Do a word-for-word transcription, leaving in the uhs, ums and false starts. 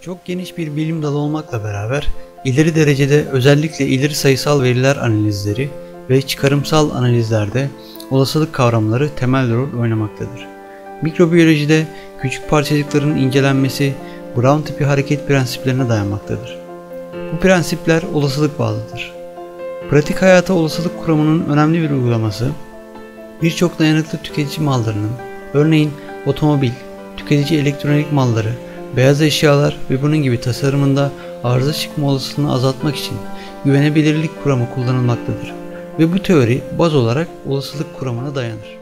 Çok geniş bir bilim dalı olmakla beraber ileri derecede özellikle ileri sayısal veriler analizleri ve çıkarımsal analizlerde olasılık kavramları temel rol oynamaktadır. Mikrobiyolojide küçük parçacıkların incelenmesi Brown tipi hareket prensiplerine dayanmaktadır. Bu prensipler olasılık bağlıdır. Pratik hayata olasılık kuramının önemli bir uygulaması, birçok dayanıklı tüketici mallarının, örneğin otomobil, tüketici elektronik malları, beyaz eşyalar ve bunun gibi tasarımında arıza çıkma olasılığını azaltmak için güvenebilirlik kuramı kullanılmaktadır ve bu teori baz olarak olasılık kuramına dayanır.